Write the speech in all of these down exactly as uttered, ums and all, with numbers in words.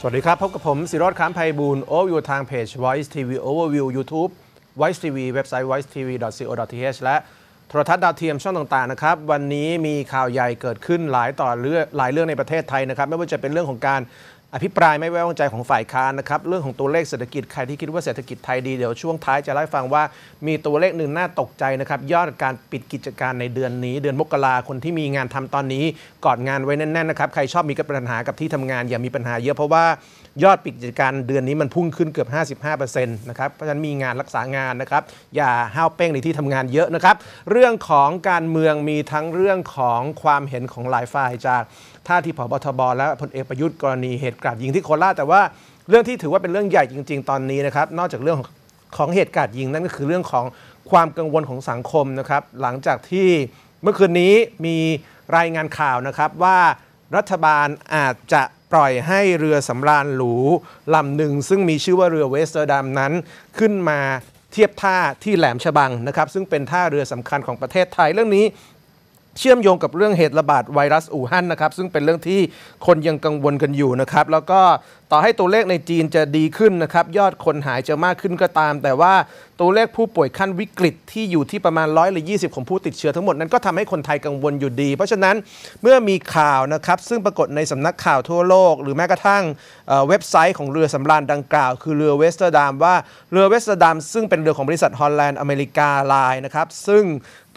สวัสดีครับพบกับผมศิโรจน์ ค้ำไพบูลย์ Overview ทางเพจ Voice ที วี Overview YouTube Voice ที วี เว็บไซต์ voice ที วี ดอท ซี โอ ดอท ที เอช และโทรทัศน์ดาวเทียมช่องต่างๆนะครับวันนี้มีข่าวใหญ่เกิดขึ้นหลายต่อเรื่องหลายเรื่องในประเทศไทยนะครับไม่ว่าจะเป็นเรื่องของการอภิปรายไม่ไว้วางใจของฝ่ายค้านนะครับเรื่องของตัวเลขเศรษฐกิจใครที่คิดว่าเศรษฐกิจไทยดีเดี๋ยวช่วงท้ายจะเล่าให้ฟังว่ามีตัวเลขหนึ่งน่าตกใจนะครับยอดการปิดกิจการในเดือนนี้เดือนมกราคนที่มีงานทำตอนนี้กอดงานไว้แน่นๆนะครับใครชอบมีปัญหากับที่ทำงานอย่ามีปัญหาเยอะเพราะว่ายอดปิดกิจการเดือนนี้มันพุ่งขึ้นเกือบ ห้าสิบห้าเปอร์เซ็นต์ นะครับเพราะฉะนั้นมีงานรักษางานนะครับอย่าห้าวเป้งในที่ทำงานเยอะนะครับเรื่องของการเมืองมีทั้งเรื่องของความเห็นของหลายฝ่ายจากท่าทีผบ.ทบ.และพลเอกประยุทธ์กรณีเหตุการณ์ยิงที่โคราชแต่ว่าเรื่องที่ถือว่าเป็นเรื่องใหญ่จริงๆตอนนี้นะครับนอกจากเรื่องของเหตุการณ์ยิงนั่นก็คือเรื่องของความกังวลของสังคมนะครับหลังจากที่เมื่อคืนนี้มีรายงานข่าวนะครับว่ารัฐบาลอาจจะปล่อยให้เรือสำราญหรูลำหนึ่งซึ่งมีชื่อว่าเรือเวสเตอร์ดัมนั้นขึ้นมาเทียบท่าที่แหลมฉบังนะครับซึ่งเป็นท่าเรือสำคัญของประเทศไทยเรื่องนี้เชื่อมโยงกับเรื่องเหตุระบาดไวรัสอู่ฮั่นนะครับซึ่งเป็นเรื่องที่คนยังกังวลกันอยู่นะครับแล้วก็ต่อให้ตัวเลขในจีนจะดีขึ้นนะครับยอดคนหายจะมากขึ้นก็ตามแต่ว่าตัวเลขผู้ป่วยขั้นวิกฤตที่อยู่ที่ประมาณร้อยหรือยี่สิบของผู้ติดเชื้อทั้งหมดนั้นก็ทำให้คนไทยกังวลอยู่ดีเพราะฉะนั้นเมื่อมีข่าวนะครับซึ่งปรากฏในสำนักข่าวทั่วโลกหรือแม้กระทั่งเว็บไซต์ของเรือสำราญดังกล่าวคือเรือเวสเตอร์ดัมว่าเรือเวสเตอร์ดัมซึ่งเป็นเรือของบริษัทฮอลแลนด์อเมริกาไลน์นะครับซึ่ง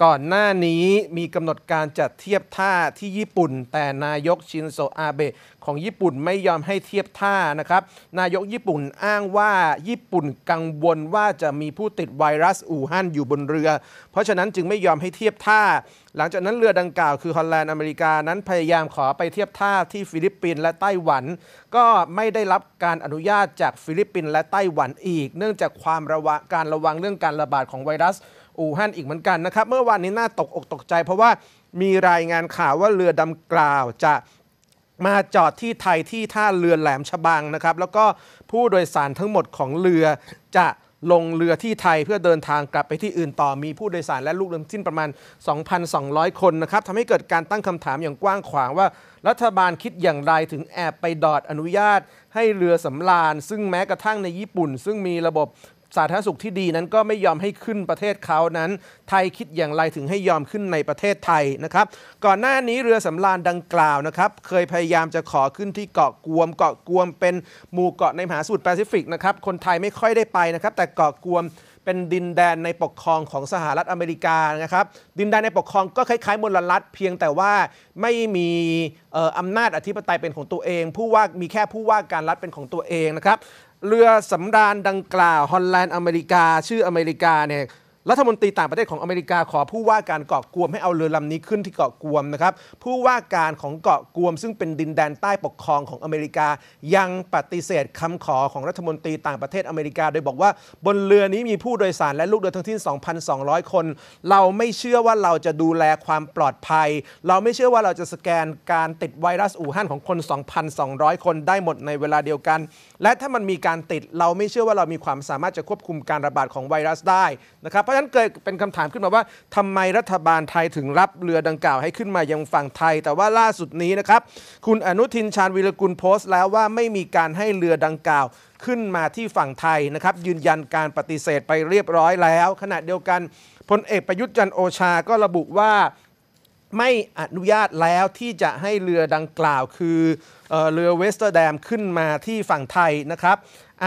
ก่อนหน้านี้มีกำหนดการจัดเทียบท่าที่ญี่ปุ่นแต่นายกชินโซอาเบะของญี่ปุ่นไม่ยอมให้เทียบท่านะครับนายกญี่ปุ่นอ้างว่าญี่ปุ่นกังวลว่าจะมีผู้ติดไวรัสอู่ฮั่นอยู่บนเรือเพราะฉะนั้นจึงไม่ยอมให้เทียบท่าหลังจากนั้นเรือดังกล่าวคือฮอลแลนด์อเมริกานั้นพยายามขอไปเทียบท่าที่ฟิลิปปินส์และไต้หวันก็ไม่ได้รับการอนุญาตจากฟิลิปปินส์และไต้หวันอีกเนื่องจากความระวังการระวังเรื่องการระบาดของไวรัสอู่ฮั่นอีกเหมือนกันนะครับเมื่อวานนี้น่าตกอกตกใจเพราะว่ามีรายงานข่าวว่าเรือดังกล่าวจะมาจอดที่ไทยที่ท่าเรือแหลมฉบังนะครับแล้วก็ผู้โดยสารทั้งหมดของเรือจะลงเรือที่ไทยเพื่อเดินทางกลับไปที่อื่นต่อมีผู้โดยสารและลูกเรือทั้งสิ้นประมาณ สองพันสองร้อย คนนะครับทำให้เกิดการตั้งคำถามอย่างกว้างขวางว่ารัฐบาลคิดอย่างไรถึงแอบไปดอดอนุญาตให้เรือสำราญซึ่งแม้กระทั่งในญี่ปุ่นซึ่งมีระบบสาธารณสุขที่ดีนั้นก็ไม่ยอมให้ขึ้นประเทศเขานั้นไทยคิดอย่างไรถึงให้ยอมขึ้นในประเทศไทยนะครับก่อนหน้านี้เรือสำราญดังกล่าวนะครับเคยพยายามจะขอขึ้นที่เกาะกวมเกาะกวมเป็นหมู่เกาะในมหาสมุทรแปซิฟิกนะครับคนไทยไม่ค่อยได้ไปนะครับแต่เกาะกวมเป็นดินแดนในปกครองของสหรัฐอเมริกานะครับดินแดนในปกครองก็คล้ายๆมลรัฐเพียงแต่ว่าไม่มีอำนาจอธิปไตยเป็นของตัวเองผู้ว่ามีแค่ผู้ว่าการรัฐเป็นของตัวเองนะครับเรือสำราญดังกล่าวฮอลแลนด์อเมริกาชื่ออเมริกาเนี่ยรัฐมนตรีต่างประเทศของอเมริกาขอผู้ว่าการเกาะกวมให้เอาเรือลำนี้ขึ้นที่เกาะกวมนะครับผู้ว่าการของเกาะกวมซึ่งเป็นดินแดนใต้ปกครองของอเมริกายังปฏิเสธคำขอของรัฐมนตรีต่างประเทศอเมริกาโดยบอกว่าบนเรือนี้มีผู้โดยสารและลูกเรือทั้งสิ้น สองพันสองร้อย คนเราไม่เชื่อว่าเราจะดูแลความปลอดภัยเราไม่เชื่อว่าเราจะสแกนการติดไวรัสอู่ฮั่นของคน สองพันสองร้อย คนได้หมดในเวลาเดียวกันและถ้ามันมีการติดเราไม่เชื่อว่าเรามีความสามารถจะควบคุมการระบาดของไวรัสได้นะครับเพราะฉะนั้นเกิดเป็นคำถามขึ้นมาว่าทำไมรัฐบาลไทยถึงรับเรือดังกล่าวให้ขึ้นมายังฝั่งไทยแต่ว่าล่าสุดนี้นะครับคุณอนุทินชาญวีรกุลโพสต์แล้วว่าไม่มีการให้เรือดังกล่าวขึ้นมาที่ฝั่งไทยนะครับยืนยันการปฏิเสธไปเรียบร้อยแล้วขณะเดียวกันพลเอกประยุทธ์จันทร์โอชาก็ระบุว่าไม่อนุญาตแล้วที่จะให้เรือดังกล่าวคือเอ่อเรือเวสเตอร์ดัมขึ้นมาที่ฝั่งไทยนะครับ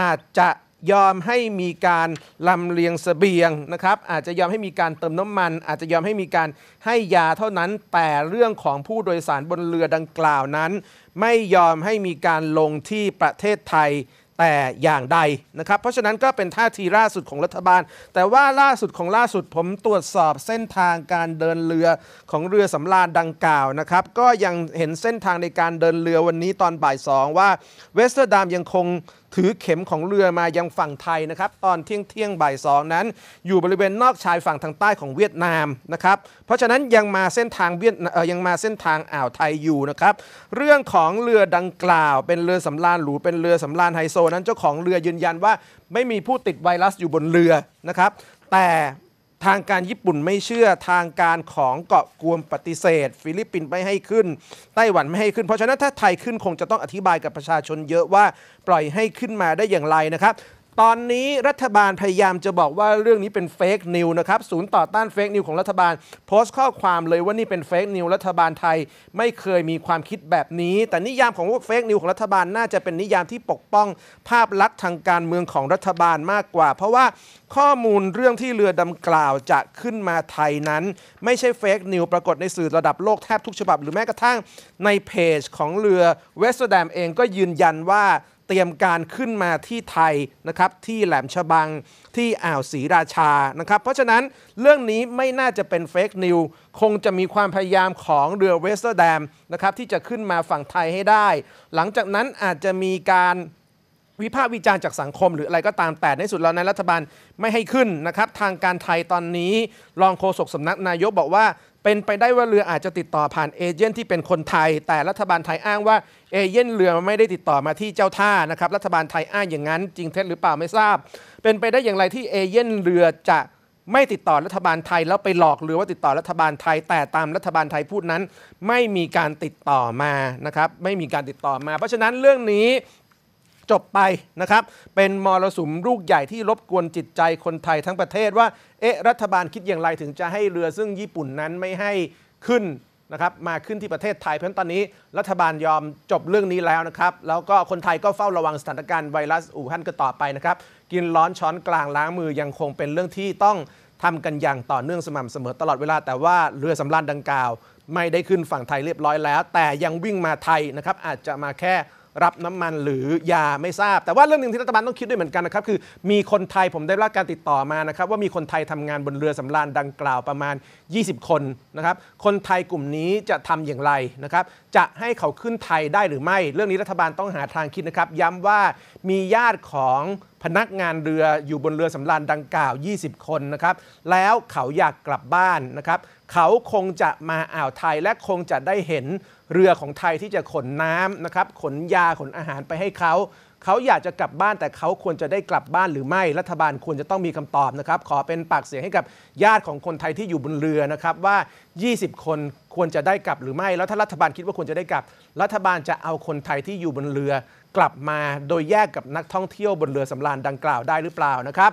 อาจจะยอมให้มีการลำเลียงเสบียงนะครับอาจจะยอมให้มีการเติมน้ำมันอาจจะยอมให้มีการให้ยาเท่านั้นแต่เรื่องของผู้โดยสารบนเรือดังกล่าวนั้นไม่ยอมให้มีการลงที่ประเทศไทยแต่อย่างใดนะครับเพราะฉะนั้นก็เป็นท่าทีล่าสุดของรัฐบาลแต่ว่าล่าสุดของล่าสุดผมตรวจสอบเส้นทางการเดินเรือของเรือสำราญดังกล่าวนะครับก็ยังเห็นเส้นทางในการเดินเรือวันนี้ตอนบ่ายสองว่าเวสเตอร์ดัมยังคงถือเข็มของเรือมายังฝั่งไทยนะครับตอนเที่ยงเที่ยงบ่ายสองนั้นอยู่บริเวณนอกชายฝั่งทางใต้ของเวียดนามนะครับเพราะฉะนั้นยังมาเส้นทางเวียดยังมาเส้นทางอ่าวไทยอยู่นะครับเรื่องของเรือดังกล่าวเป็นเรือสำราญหรูเป็นเรือสำราญไฮโซนั้นเจ้าของเรือยืนยันว่าไม่มีผู้ติดไวรัสอยู่บนเรือนะครับแต่ ทางการญี่ปุ่นไม่เชื่อทางการของเกาะกวมปฏิเสธฟิลิปปินส์ไม่ให้ขึ้นไต้หวันไม่ให้ขึ้นเพราะฉะนั้นถ้าไทยขึ้นคงจะต้องอธิบายกับประชาชนเยอะว่าปล่อยให้ขึ้นมาได้อย่างไรนะครับตอนนี้รัฐบาลพยายามจะบอกว่าเรื่องนี้เป็นเฟกนิวส์นะครับศูนย์ต่อต้านเฟกนิวส์ของรัฐบาลโพสต์ข้อความเลยว่านี่เป็นเฟกนิวส์รัฐบาลไทยไม่เคยมีความคิดแบบนี้แต่นิยามของเฟกนิวส์ของรัฐบาลน่าจะเป็นนิยามที่ปกป้องภาพลักษณ์ทางการเมืองของรัฐบาลมากกว่าเพราะว่าข้อมูลเรื่องที่เรือดังกล่าวจะขึ้นมาไทยนั้นไม่ใช่เฟกนิวส์ปรากฏในสื่อระดับโลกแทบทุกฉบับหรือแม้กระทั่งในเพจของเรือเวสต์แดมเองก็ยืนยันว่าเตรียมการขึ้นมาที่ไทยนะครับที่แหลมฉบังที่อ่าวศรีราชานะครับเพราะฉะนั้นเรื่องนี้ไม่น่าจะเป็นเฟกนิวส์คงจะมีความพยายามของเรือเวสต์แดมนะครับที่จะขึ้นมาฝั่งไทยให้ได้หลังจากนั้นอาจจะมีการวิพากษ์วิจารณ์จากสังคมหรืออะไรก็ตามแต่ในสุดแล้วในรัฐบาลไม่ให้ขึ้นนะครับทางการไทยตอนนี้รองโฆษกสำนักนายกบอกว่าเป็นไปได้ว่าเรืออาจจะติดต่อผ่านเอเจนต์ที่เป็นคนไทยแต่รัฐบาลไทยอ้างว่าเอเจนต์เรือไม่ได้ติดต่อมาที่เจ้าท่านะครับรัฐบาลไทยอ้างอย่างนั้นจริงเท็จหรือเปล่าไม่ทราบเป็นไปได้อย่างไรที่เอเจนต์เรือจะไม่ติดต่อรัฐบาลไทยแล้วไปหลอกเรือว่าติดต่อรัฐบาลไทยแต่ตามรัฐบาลไทยพูดนั้นไม่มีการติดต่อมานะครับไม่มีการติดต่อมาเพราะฉะนั้นเรื่องนี้จบไปนะครับเป็นมรสุมลูกใหญ่ที่รบกวนจิตใจคนไทยทั้งประเทศว่าเอ๊ะรัฐบาลคิดอย่างไรถึงจะให้เรือซึ่งญี่ปุ่นนั้นไม่ให้ขึ้นนะครับมาขึ้นที่ประเทศไทยเพราะตอนนี้รัฐบาลยอมจบเรื่องนี้แล้วนะครับแล้วก็คนไทยก็เฝ้าระวังสถานการณ์ไวรัสอู่ฮั่นก็ต่อไปนะครับกินร้อนช้อนกลางล้างมือยังคงเป็นเรื่องที่ต้องทำกันอย่างต่อเนื่องสม่ำเสมอตลอดเวลาแต่ว่าเรือสำราญดังกล่าวไม่ได้ขึ้นฝั่งไทยเรียบร้อยแล้วแต่ยังวิ่งมาไทยนะครับอาจจะมาแค่รับน้ำมันหรือยาไม่ทราบแต่ว่าเรื่องหนึ่งที่รัฐบาลต้องคิดด้วยเหมือนกันนะครับคือมีคนไทยผมได้รับการติดต่อมานะครับว่ามีคนไทยทำงานบนเรือสำราญดังกล่าวประมาณยี่สิบคนนะครับคนไทยกลุ่มนี้จะทำอย่างไรนะครับจะให้เขาขึ้นไทยได้หรือไม่เรื่องนี้รัฐบาลต้องหาทางคิดนะครับย้ำว่ามีญาติของพนักงานเรืออยู่บนเรือสำราญดังกล่าวยี่สิบคนนะครับแล้วเขาอยากกลับบ้านนะครับเขาคงจะมาอ่าวไทยและคงจะได้เห็นเรือของไทยที่จะขนน้ำนะครับขนยาขนอาหารไปให้เขาเขาอยากจะกลับบ้านแต่เขาควรจะได้กลับบ้านหรือไม่รัฐบาลควรจะต้องมีคำตอบนะครับขอเป็นปากเสียงให้กับญาติของคนไทยที่อยู่บนเรือนะครับว่ายี่สิบคนควรจะได้กลับหรือไม่แล้วถ้ารัฐบาลคิดว่าควรจะได้กลับรัฐบาลจะเอาคนไทยที่อยู่บนเรือกลับมาโดยแยกกับนักท่องเที่ยวบนเรือสำราญดังกล่าวได้หรือเปล่านะครับ